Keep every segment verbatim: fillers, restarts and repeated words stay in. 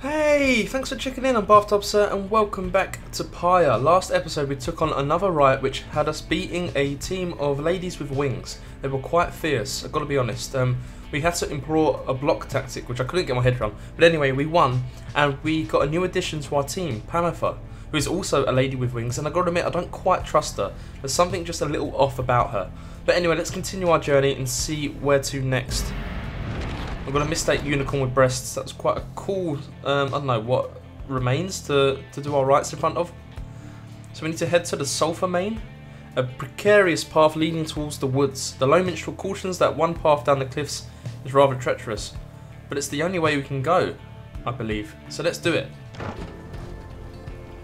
Hey, thanks for checking in on Bathtub Sir and welcome back to Pyre. Last episode we took on another riot which had us beating a team of ladies with wings. They were quite fierce, I've got to be honest. Um, we had to employ a block tactic which I couldn't get my head around. But anyway, we won and we got a new addition to our team, Panatha, who is also a lady with wings, and I've got to admit I don't quite trust her. There's something just a little off about her. But anyway, let's continue our journey and see where to next. I've got a mistake unicorn with breasts. That's quite a cool, um, I don't know what remains to, to do our rites in front of. So we need to head to the sulphur main, a precarious path leading towards the woods. The low minstrel cautions that one path down the cliffs is rather treacherous, but it's the only way we can go, I believe. So let's do it.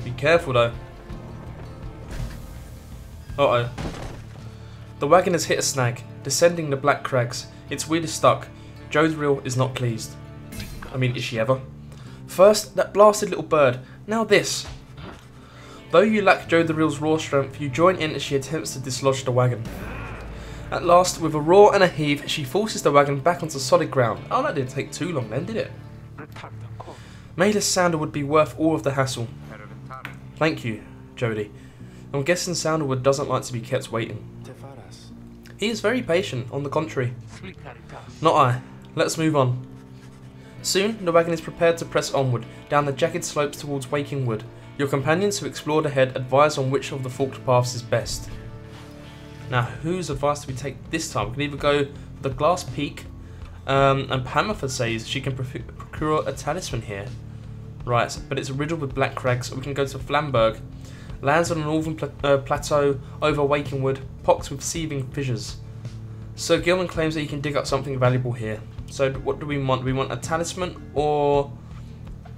Be careful though. Uh oh. The wagon has hit a snag, descending the Black Crags. Its wheel is stuck. Jodariel is not pleased. I mean, is she ever? First, that blasted little bird. Now this. Though you lack Jodariel's raw strength, you join in as she attempts to dislodge the wagon. At last, with a roar and a heave, she forces the wagon back onto solid ground. Oh, that didn't take too long then, did it? Maidless Sandalwood would be worth all of the hassle. Thank you, Jodie. I'm guessing Sandalwood doesn't like to be kept waiting. He is very patient, on the contrary. Not I. Let's move on. Soon, the wagon is prepared to press onward, down the jagged slopes towards Wakingwood. Your companions who explored ahead advise on which of the forked paths is best. Now, whose advice do we take this time? We can either go for the Glass Peak, um, and Panatha says she can procure a talisman here. Right, but it's riddled with Black Crags, or we can go to Flamberg. Lands on a northern pla uh, plateau over Wakingwood, pocked with seething fissures. Sir Gilman claims that he can dig up something valuable here. So what do we want? Do we want a talisman or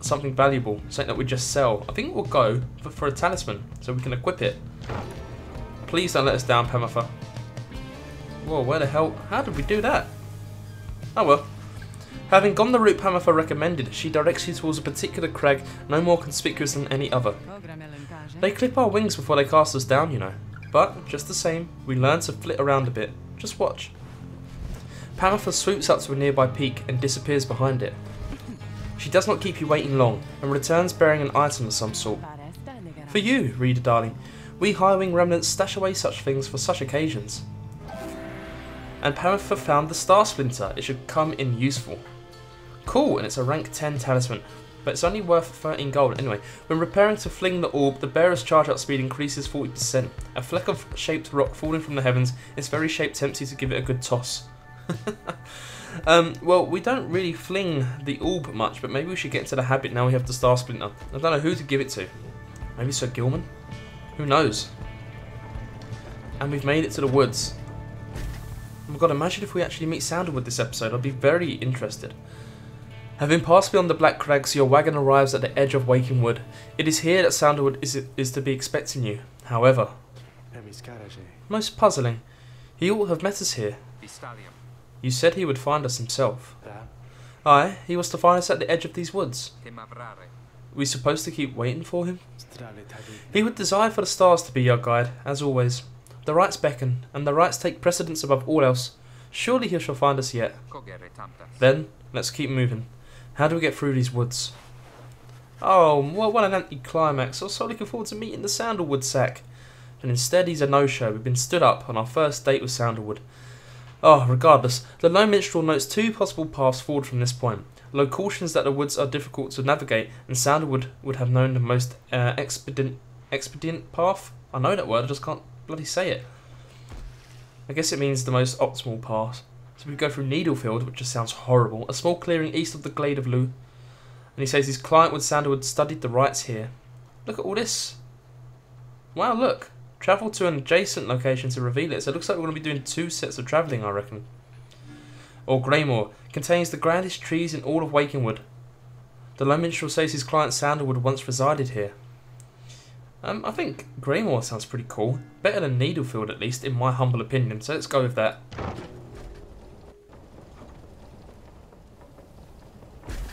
something valuable? Something that we just sell. I think we'll go for, for a talisman so we can equip it. Please don't let us down, Panatha. Whoa, where the hell? How did we do that? Oh well. Having gone the route Panatha recommended, she directs you towards a particular crag no more conspicuous than any other. They clip our wings before they cast us down, you know. But, just the same, we learn to flit around a bit. Just watch. Panatha swoops up to a nearby peak and disappears behind it. She does not keep you waiting long and returns bearing an item of some sort. For you, reader darling, we high-wing remnants stash away such things for such occasions. And Panatha found the Star Splinter. It should come in useful. Cool, and it's a rank ten talisman, but it's only worth thirteen gold. Anyway, when repairing to fling the orb, the bearer's charge-up speed increases forty percent. A fleck of shaped rock falling from the heavens, its very shape tempts you to give it a good toss. um, well, we don't really fling the orb much, but maybe we should get into the habit now we have the Star Splinter. I don't know who to give it to. Maybe Sir Gilman? Who knows? And we've made it to the woods. Oh my god, imagine if we actually meet Sandalwood this episode. I'd be very interested. Having passed beyond the Black Crags, your wagon arrives at the edge of Wakingwood. It is here that Sandalwood is, is to be expecting you, however. Most puzzling, he ought to have met us here. You said he would find us himself. Aye, he was to find us at the edge of these woods. We supposed to keep waiting for him? He would desire for the stars to be your guide, as always. The rites beckon, and the rites take precedence above all else. Surely he shall find us yet. Then, let's keep moving. How do we get through these woods? Oh, well, what an anticlimax. I was so looking forward to meeting the Sandalwood sack. And instead he's a no-show. We've been stood up on our first date with Sandalwood. Oh, regardless, the low minstrel notes two possible paths forward from this point. Low cautions that the woods are difficult to navigate, and Sandalwood would have known the most uh, expedient, expedient path. I know that word, I just can't bloody say it. I guess it means the most optimal path. So we go through Needlefield, which just sounds horrible, a small clearing east of the Glade of Lu. And he says his client with Sandalwood studied the rites here. Look at all this. Wow, look. Travel to an adjacent location to reveal it. So it looks like we're going to be doing two sets of travelling, I reckon. Or Greymoor. Contains the grandest trees in all of Wakingwood. The low minstrel says his client Sandalwood once resided here. Um, I think Greymoor sounds pretty cool. Better than Needlefield, at least, in my humble opinion. So let's go with that.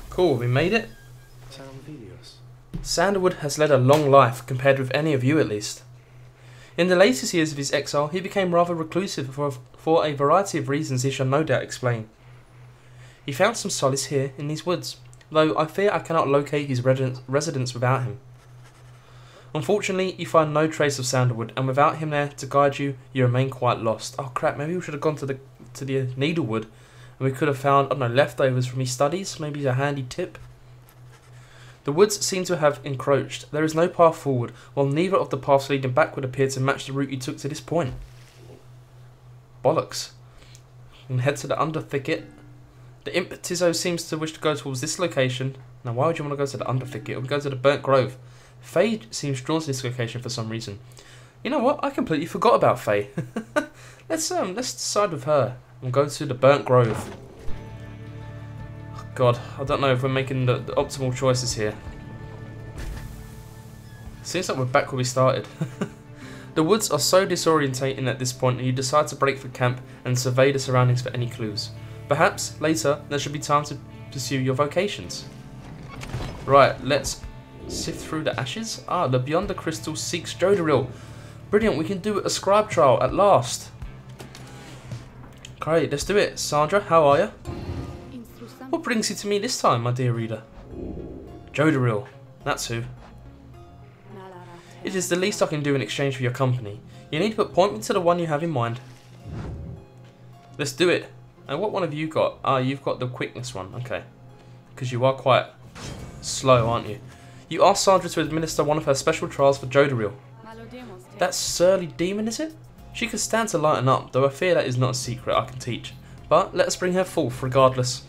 Cool, we made it. Sandalwood has led a long life, compared with any of you at least. In the latest years of his exile, he became rather reclusive for, for a variety of reasons he shall no doubt explain. He found some solace here in these woods, though I fear I cannot locate his residence without him. Unfortunately, you find no trace of Sounderwood, and without him there to guide you, you remain quite lost. Oh crap, maybe we should have gone to the to the Needlewood, and we could have found, I don't know, leftovers from his studies, maybe a handy tip. The woods seem to have encroached. There is no path forward, while neither of the paths leading backward appear to match the route you took to this point. Bollocks. And head to the under thicket. The imp Tizzo seems to wish to go towards this location. Now why would you want to go to the under thicket? Or go to the burnt grove? Faye seems drawn to this location for some reason. You know what? I completely forgot about Faye. let's um let's side with her and go to the burnt grove. Oh, God, I don't know if we're making the, the optimal choices here. Seems like we're back where we started. The woods are so disorientating at this point that you decide to break for camp and survey the surroundings for any clues. Perhaps later there should be time to pursue your vocations. Right, let's sift through the ashes. Ah, the Beyond the Crystal seeks Jodariel. Brilliant, we can do a scribe trial at last. Great, let's do it. Sandra, how are you? What brings you to me this time, my dear reader? Jodariel, that's who. It is the least I can do in exchange for your company. You need to point me to the one you have in mind. Let's do it. And what one have you got? Ah, you've got the quickness one, okay. Because you are quite slow, aren't you? You asked Sandra to administer one of her special trials for Jodariel. That surly demon, is it? She could stand to lighten up, though I fear that is not a secret I can teach. But let us bring her forth, regardless.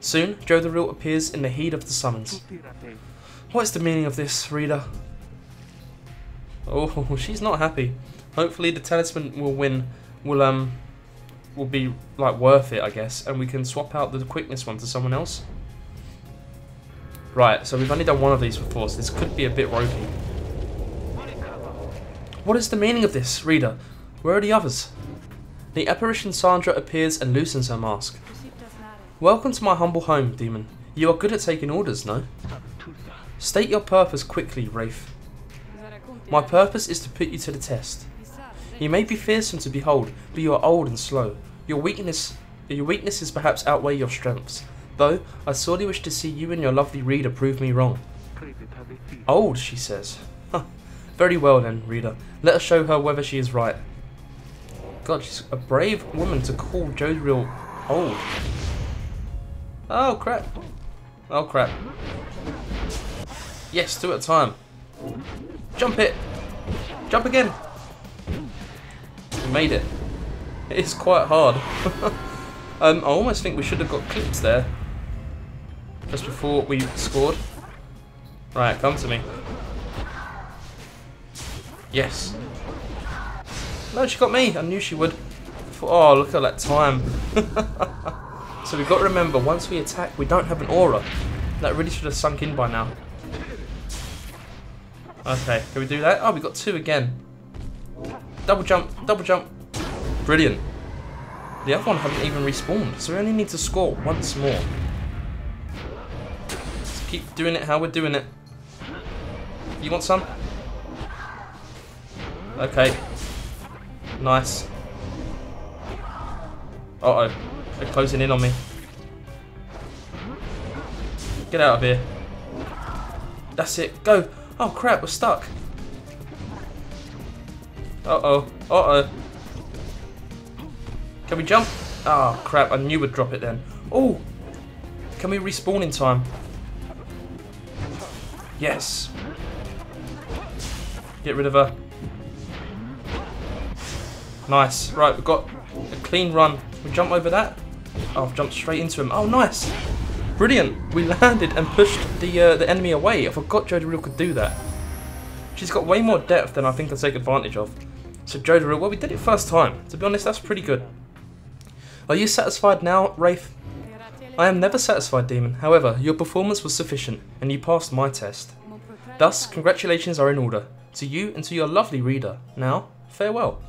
Soon, Jodariel appears in the heed of the summons. What is the meaning of this, reader? Oh, she's not happy. Hopefully the talisman will win, will, um, will be, like, worth it, I guess. And we can swap out the quickness one to someone else. Right, so we've only done one of these before, so this could be a bit ropey. What is the meaning of this, reader? Where are the others? The apparition Sandra appears and loosens her mask. Welcome to my humble home, demon. You are good at taking orders, no? State your purpose quickly, Rafe. My purpose is to put you to the test. You may be fearsome to behold, but you are old and slow. Your weakness, your weaknesses perhaps outweigh your strengths. Though, I sorely wish to see you and your lovely reader prove me wrong. Old, she says. Huh. Very well then, reader. Let us show her whether she is right. God, she's a brave woman to call Jodariel old. Oh, crap. Oh, crap. Yes, two at a time. Jump it. Jump again. We made it. It is quite hard. um, I almost think we should have got clips there. Just before we scored. Right, come to me. Yes. No, she got me. I knew she would. Oh, look at that time. So we've got to remember, once we attack, we don't have an aura. That really should have sunk in by now. Okay, can we do that? Oh, we got two again. Double jump, double jump. Brilliant. The other one hasn't even respawned, so we only need to score once more. Let's keep doing it how we're doing it. You want some? Okay. Nice. Uh-oh. They're closing in on me. Get out of here. That's it. Go. Oh crap, we're stuck. Uh-oh. Uh-oh. Can we jump? Oh crap, I knew we'd drop it then. Oh! Can we respawn in time? Yes. Get rid of her. Nice. Right, we've got a clean run. We jump over that? Oh, I've jumped straight into him. Oh, nice! Brilliant! We landed and pushed the uh, the enemy away. I forgot Jodariel could do that. She's got way more depth than I think I take advantage of. So Jodariel, well, we did it first time. To be honest, that's pretty good. Are you satisfied now, Rafe? I am never satisfied, demon. However, your performance was sufficient, and you passed my test. Thus, congratulations are in order. To you and to your lovely reader. Now, farewell.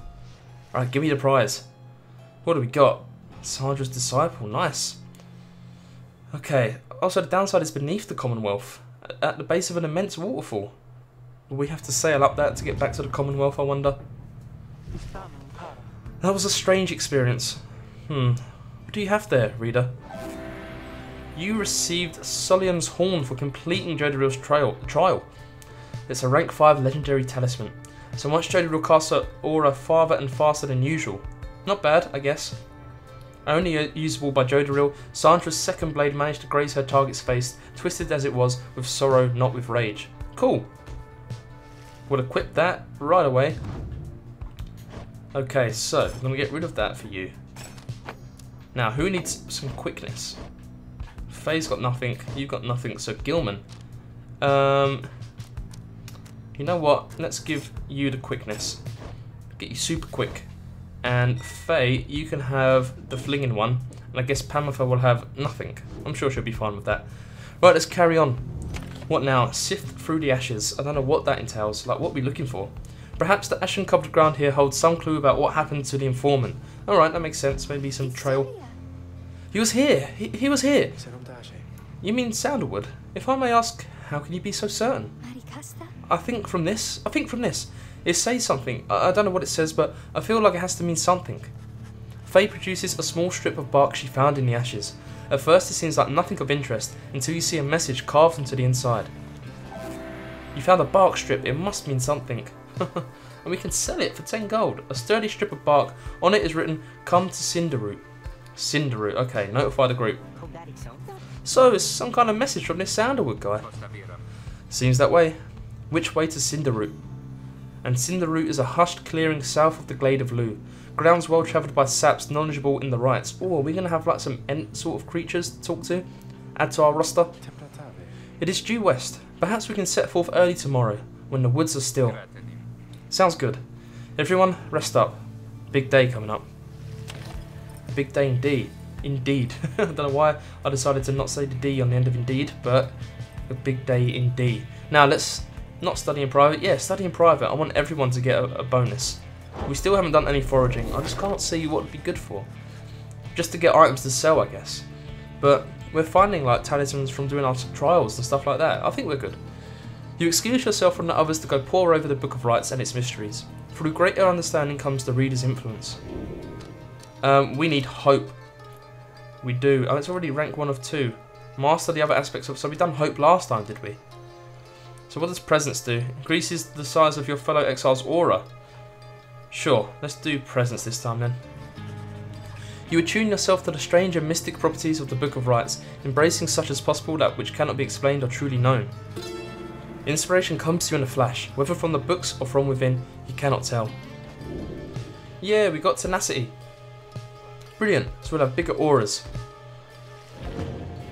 Alright, give me the prize. What do we got? Sandra's Disciple, nice. Okay, also the downside is beneath the Commonwealth, at the base of an immense waterfall. Will we have to sail up that to get back to the Commonwealth, I wonder? That was a strange experience. Hmm, what do you have there, reader? You received Solium's Horn for completing Jodariel's trial. trial. It's a rank five legendary talisman. So once Jodariel casts her aura farther and faster than usual. Not bad, I guess. Only usable by Jodariel, Sandra's second blade managed to graze her target's face, twisted as it was, with sorrow, not with rage. Cool. We'll equip that right away. Okay, so I'm going to get rid of that for you. Now, who needs some quickness? Faye's got nothing, you've got nothing, so Gilman. Um, you know what? Let's give you the quickness. Get you super quick. And Faye, you can have the flinging one. And I guess Panatha will have nothing. I'm sure she'll be fine with that. Right, let's carry on. What now? Sift through the ashes. I don't know what that entails. Like, what are we looking for? Perhaps the ashen covered ground here holds some clue about what happened to the informant. Alright, that makes sense. Maybe some trail. He was here. He, he was here. You mean Sounderwood? If I may ask, how can you be so certain? I think from this. I think from this. It says something. I, I don't know what it says, but I feel like it has to mean something. Faye produces a small strip of bark she found in the ashes. At first it seems like nothing of interest until you see a message carved into the inside. You found a bark strip. It must mean something. And we can sell it for ten gold. A sturdy strip of bark. On it is written, come to Cinderroot. Cinderroot, okay, notify the group. So, it's some kind of message from this Sounderwood guy. Seems that way. Which way to Cinderroot? And Cinderroot is a hushed clearing south of the Glade of Lu. Grounds well travelled by saps knowledgeable in the rites. Oh, are we going to have like some ent sort of creatures to talk to? Add to our roster? It is due west. Perhaps we can set forth early tomorrow, when the woods are still. Sounds good. Everyone, rest up. Big day coming up. Big day indeed. Indeed. I don't know why I decided to not say the D on the end of indeed, but a big day indeed. Now, let's not study in private. Yeah, study in private. I want everyone to get a, a bonus. We still haven't done any foraging. I just can't see what would be good for. Just to get items to sell, I guess. But we're finding, like, talismans from doing our trials and stuff like that. I think we're good. You excuse yourself from the others to go pore over the Book of Rites and its mysteries. Through greater understanding comes the reader's influence. Um, we need hope. We do. Oh, it's already rank one of two. Master the other aspects of... So we done hope last time, did we? So what does presence do? Increases the size of your fellow exile's aura. Sure, let's do presence this time then. You attune yourself to the strange and mystic properties of the Book of Rites, embracing such as possible that which cannot be explained or truly known. Inspiration comes to you in a flash, whether from the books or from within, you cannot tell. Yeah, we got tenacity. Brilliant, so we'll have bigger auras.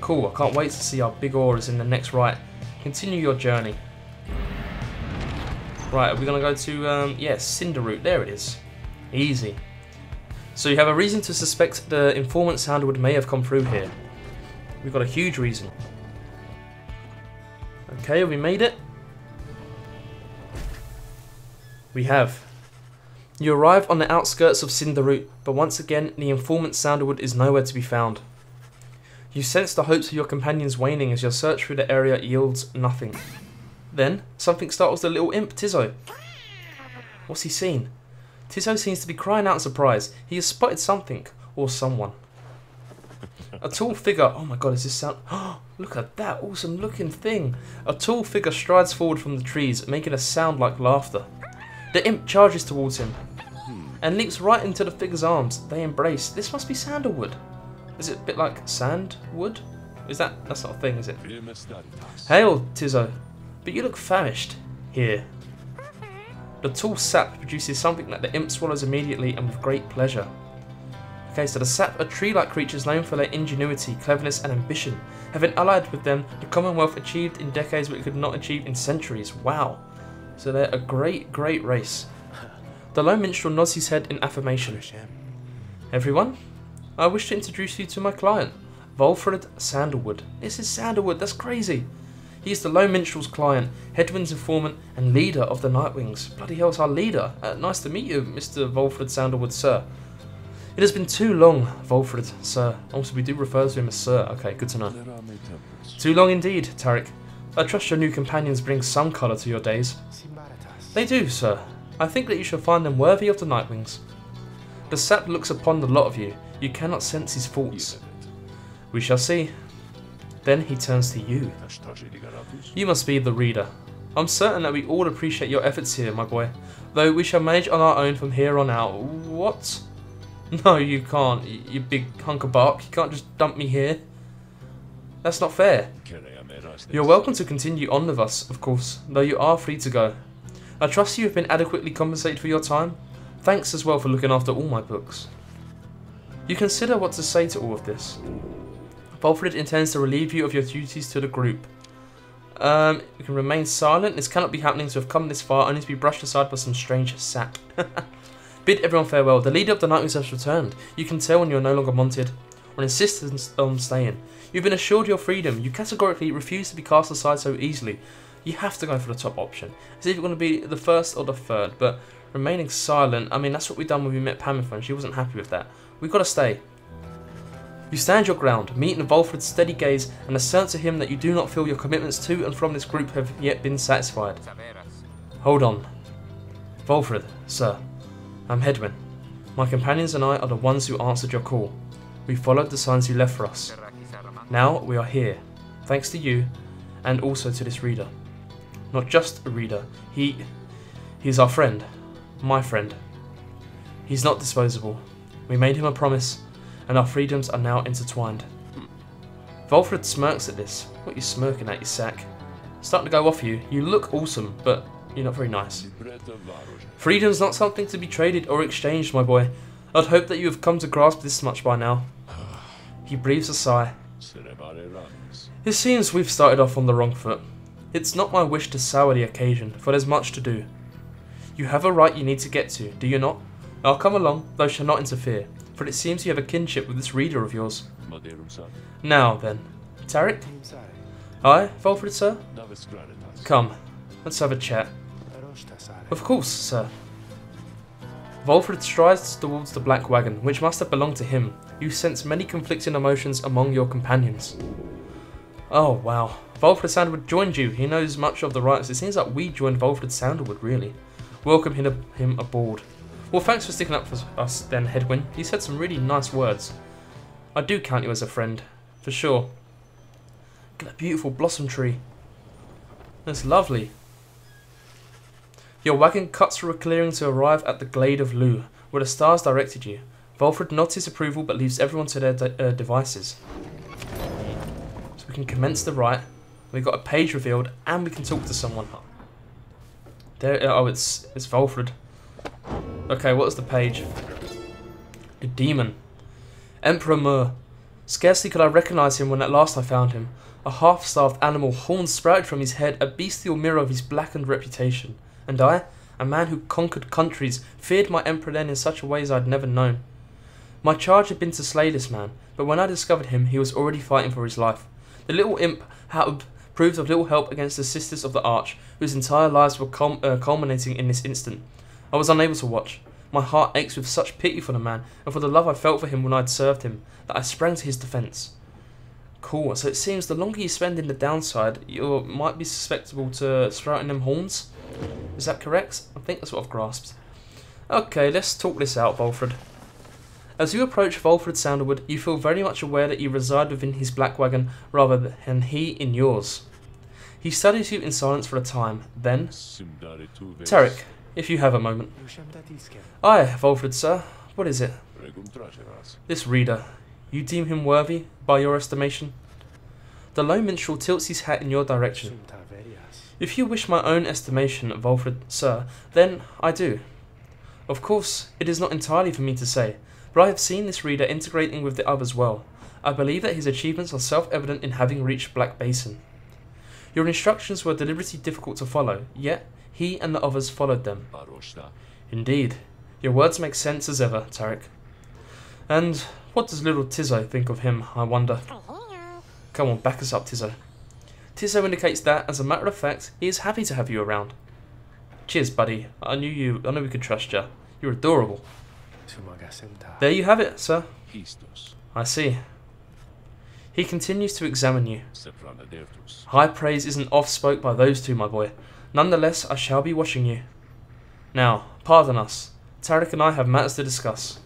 Cool, I can't wait to see our big auras in the next rite. Continue your journey. Right, are we going to go to, um, yeah, Cinderroot, there it is. Easy. So you have a reason to suspect the informant Sounderwood may have come through here. We've got a huge reason. Okay, we made it. We have. You arrive on the outskirts of Cinderroot, but once again, the informant Sounderwood is nowhere to be found. You sense the hopes of your companions waning as your search through the area yields nothing. Then, something startles the little imp, Tizzo. What's he seen? Tizzo seems to be crying out in surprise. He has spotted something, or someone. A tall figure, oh my god, is this sound? Oh, look at that awesome looking thing. A tall figure strides forward from the trees, making a sound like laughter. The imp charges towards him and leaps right into the figure's arms. They embrace. This must be Sounderwood. Is it a bit like Sandwood? Is that, that's not a thing, is it? Hail, Tizzo, but you look famished. Here. The tall sap produces something that the imp swallows immediately and with great pleasure. Okay, so the sap are tree-like creatures known for their ingenuity, cleverness and ambition. Having allied with them, the Commonwealth achieved in decades what it could not achieve in centuries. Wow. So they're a great, great race. The lone minstrel nods his head in affirmation. Everyone, I wish to introduce you to my client, Volfred Sandalwood. This is Sandalwood, that's crazy. He is the lone minstrel's client, Hedwyn's informant and leader of the Nightwings. Bloody hell, it's our leader. Uh, nice to meet you, Mister Volfred Sandalwood, sir. It has been too long, Volfred, sir. Also, we do refer to him as sir. Okay, good to know. Too long indeed, Tariq. I trust your new companions bring some colour to your days. They do, sir. I think that you shall find them worthy of the Nightwings. The sap looks upon the lot of you. You cannot sense his faults. We shall see. Then he turns to you. You must be the reader. I'm certain that we all appreciate your efforts here, my boy. Though we shall manage on our own from here on out. What? No, you can't, you big hunk of bark. You can't just dump me here. That's not fair. You're welcome to continue on with us, of course, though you are free to go. I trust you have been adequately compensated for your time. Thanks as well for looking after all my books. You consider what to say to all of this. Volfred intends to relieve you of your duties to the group. Um, you can remain silent. This cannot be happening, to have come this far only to be brushed aside by some strange sap. Bid everyone farewell. The leader of the Nightwings has returned. You can tell when you are no longer wanted, or insistence on staying. You've been assured your freedom. You categorically refuse to be cast aside so easily. You have to go for the top option. See if you're going to be the first or the third, but remaining silent, I mean, that's what we done when we met Pam in front. She wasn't happy with that. We've got to stay. You stand your ground, meeting Volfred's steady gaze, and assert to him that you do not feel your commitments to and from this group have yet been satisfied. Hold on. Volfred, sir, I'm Hedwyn. My companions and I are the ones who answered your call. We followed the signs you left for us. Now we are here, thanks to you, and also to this reader. Not just a reader, he, he is our friend, my friend. He's not disposable. We made him a promise, and our freedoms are now intertwined. Volfred smirks at this. What are you smirking at, you sack? Starting to go off you. You look awesome, but you're not very nice. Freedom's not something to be traded or exchanged, my boy. I'd hope that you have come to grasp this much by now. He breathes a sigh. It seems we've started off on the wrong foot. It's not my wish to sour the occasion, for there's much to do. You have a right you need to get to, do you not? I'll come along, though shall not interfere, for it seems you have a kinship with this reader of yours. Now then, Tariq? Aye, Volfred, sir? Come, let's have a chat. Of course, sir. Volfred strides towards the black wagon, which must have belonged to him. You sense many conflicting emotions among your companions. Oh, wow. Volfred Sandalwood joined you. He knows much of the rights. It seems like we joined Volfred Sandalwood, really. Welcome him, him aboard. Well, thanks for sticking up for us then, Hedwyn. You said some really nice words. I do count you as a friend, for sure. Look at that beautiful blossom tree. That's lovely. Your wagon cuts through a clearing to arrive at the Glade of Lu, where the stars directed you. Volfred nods his approval but leaves everyone to their de uh, devices. So we can commence the rite. We've got a page revealed and we can talk to someone. There, oh, it's, it's Volfred. Okay, what's the page? A demon. Emperor Muir. Scarcely could I recognise him when at last I found him. A half-starved animal, horns sprouted from his head, a bestial mirror of his blackened reputation. And I, a man who conquered countries, feared my emperor then in such a way as I'd never known. My charge had been to slay this man, but when I discovered him, he was already fighting for his life. The little imp, Haub, proved of little help against the Sisters of the Arch, whose entire lives were cul uh, culminating in this instant. I was unable to watch. My heart ached with such pity for the man, and for the love I felt for him when I'd served him, that I sprang to his defence. Cool, so it seems the longer you spend in the downside, you might be susceptible to sprouting them horns. Is that correct? I think that's what I've grasped. Okay, let's talk this out, Volfred. As you approach Volfred Sandalwood, you feel very much aware that you reside within his black wagon rather than he in yours. He studies you in silence for a time, then... Tariq, if you have a moment. Aye, Volfred, sir. What is it? This reader. You deem him worthy, by your estimation? The lone minstrel tilts his hat in your direction. If you wish my own estimation, Volfred, sir, then I do. Of course, it is not entirely for me to say, but I have seen this reader integrating with the others well. I believe that his achievements are self-evident in having reached Black Basin. Your instructions were deliberately difficult to follow, yet he and the others followed them. Indeed, your words make sense as ever, Tariq. And what does little Tizzo think of him, I wonder? Come on, back us up, Tizzo. Tizzo indicates that, as a matter of fact, he is happy to have you around. Cheers, buddy. I knew you. I know we could trust you. You're adorable. There you have it, sir. I see. He continues to examine you. High praise isn't oft spoke by those two, my boy. Nonetheless, I shall be watching you. Now, pardon us. Tariq and I have matters to discuss.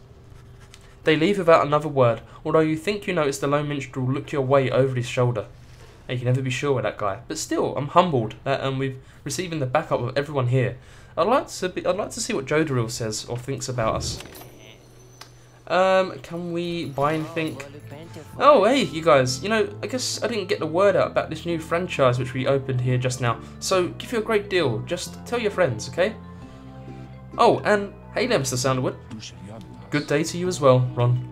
They leave without another word, although you think you notice the lone minstrel look your way over his shoulder. and you can never be sure with that guy. But still, I'm humbled that um, we've receiving the backup of everyone here. I'd like to be, I'd like to see what Jodariel says or thinks about us. Um, can we buy anything? Oh, hey, you guys. You know, I guess I didn't get the word out about this new franchise which we opened here just now. So, give you a great deal. Just tell your friends, okay? Oh, and hey there, Mister Sounderwood. Good day to you as well, Ron.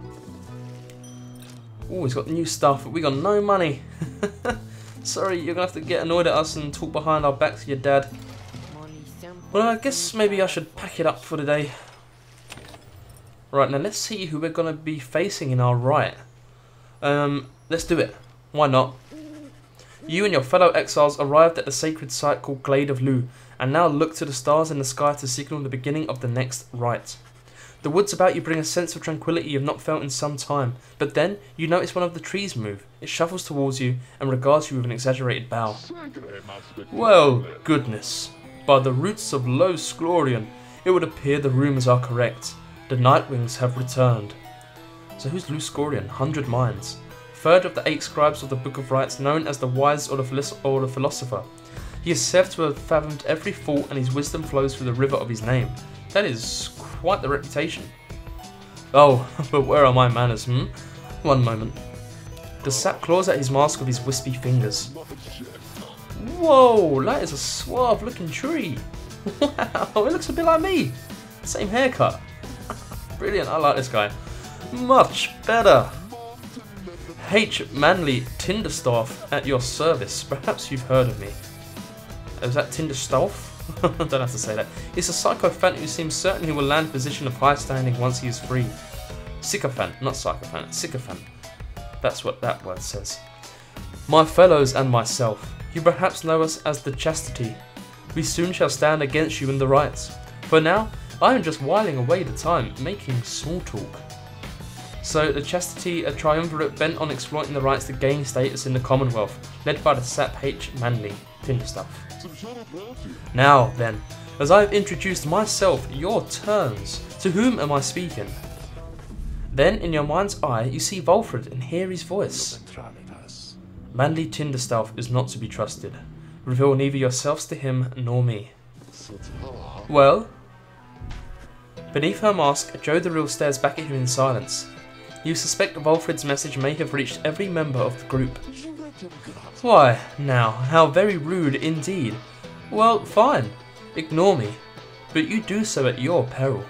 Oh, he's got new stuff, but we got no money. Sorry, you're going to have to get annoyed at us and talk behind our backs to your dad. Well, I guess maybe I should pack it up for today. Right, now let's see who we're going to be facing in our right. Um, let's do it. Why not? You and your fellow exiles arrived at the sacred site called Glade of Lu, and now look to the stars in the sky to signal the beginning of the next rite. The woods about you bring a sense of tranquility you've not felt in some time, but then you notice one of the trees move. It shuffles towards you and regards you with an exaggerated bow. Well, goodness. By the roots of Luc Glorion, it would appear the rumours are correct. The Nightwings have returned. So who's Luc Glorion? Hundred Minds. Third of the eight scribes of the Book of Rites, known as the Wise or the, or the Philosopher. He is said to have fathomed every fault, and his wisdom flows through the river of his name. That is quite the reputation. Oh, but where are my manners, hmm? One moment. The sap claws at his mask with his wispy fingers. Whoa, that is a suave looking tree. Wow, it looks a bit like me. Same haircut. Brilliant, I like this guy. Much better. H. Manley Tinderstauf at your service. Perhaps you've heard of me. Is that Tinderstauf? I don't have to say that. It's a sycophant who seems certain he will land a position of high standing once he is free. Sycophant, not sycophant, sycophant. That's what that word says. My fellows and myself, you perhaps know us as the Chastity. We soon shall stand against you in the rites. For now, I am just whiling away the time, making small talk. So, the Chastity, a triumvirate bent on exploiting the rites to gain status in the Commonwealth, led by the sap H. Manley Tinderstauf. Now then, as I have introduced myself, your turns. To whom am I speaking? Then, in your mind's eye, you see Volfred and hear his voice. Manley Tinderstauf is not to be trusted. Reveal neither yourselves to him nor me. Well? Beneath her mask, Jodariel stares back at him in silence. You suspect Volfred's message may have reached every member of the group. Why, now, how very rude indeed. Well, fine. Ignore me. But you do so at your peril.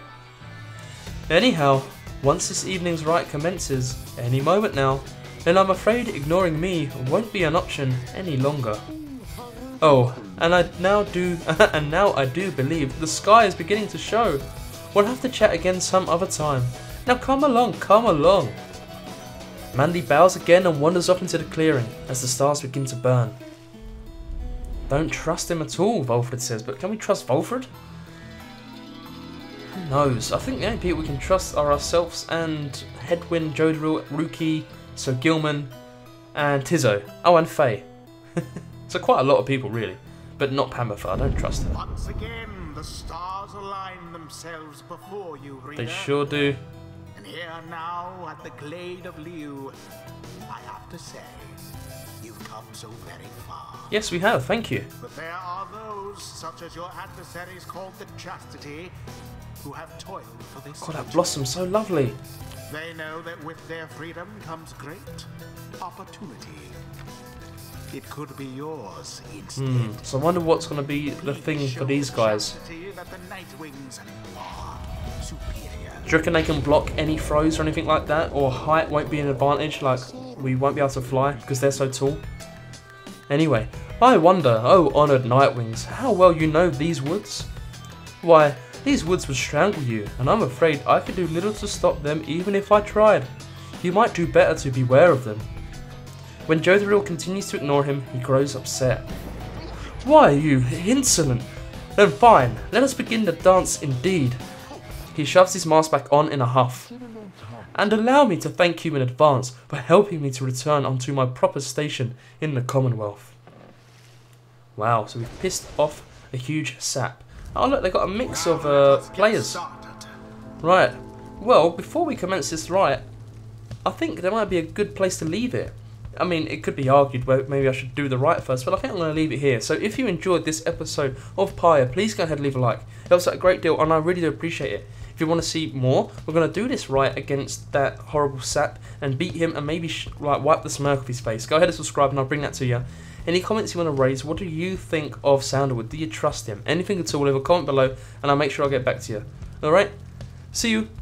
Anyhow, once this evening's rite commences, any moment now, then I'm afraid ignoring me won't be an option any longer. Oh, and I now do, and now I do believe the sky is beginning to show. We'll have to chat again some other time. Now come along, come along. Mandy bows again and wanders off into the clearing as the stars begin to burn. Don't trust him at all, Volfred says, but can we trust Volfred? Who knows? I think the only people we can trust are ourselves and Hedwyn, Jodariel, Ruki, Sir Gilman, and Tizzo. Oh, and Faye. So quite a lot of people, really. But not Panatha, I don't trust her. Once again, the stars align themselves before you, reader. They sure do. And here now at the Glade of Lu, I have to say, you've come so very far. Yes, we have, thank you. But there are those, such as your adversaries called the Chastity, who have toiled for this. God, that blossom's so lovely. They know that with their freedom comes great opportunity. It could be yours instead. Mm, so I wonder what's going to be the thing for these guys. Do you reckon they can block any throws or anything like that? Or height won't be an advantage, like we won't be able to fly because they're so tall? Anyway, I wonder, oh honoured Nightwings, how well you know these woods? Why, these woods would strangle you, and I'm afraid I could do little to stop them even if I tried. You might do better to beware of them. When Jodariel continues to ignore him, he grows upset. Why are you insolent? Then fine, let us begin the dance indeed. He shoves his mask back on in a huff. And allow me to thank you in advance for helping me to return onto my proper station in the Commonwealth. Wow, so we've pissed off a huge sap. Oh look, they've got a mix of uh, players. Right, well, before we commence this rite, I think there might be a good place to leave it. I mean, it could be argued where maybe I should do the right first, but I think I'm going to leave it here. So if you enjoyed this episode of Pyre, please go ahead and leave a like. It helps out a great deal, and I really do appreciate it. If you want to see more, we're going to do this right against that horrible sap and beat him and maybe sh like wipe the smirk off his face. Go ahead and subscribe and I'll bring that to you. Any comments you want to raise, what do you think of Sounderwood? Do you trust him? Anything at all, leave a comment below and I'll make sure I'll get back to you. Alright, see you.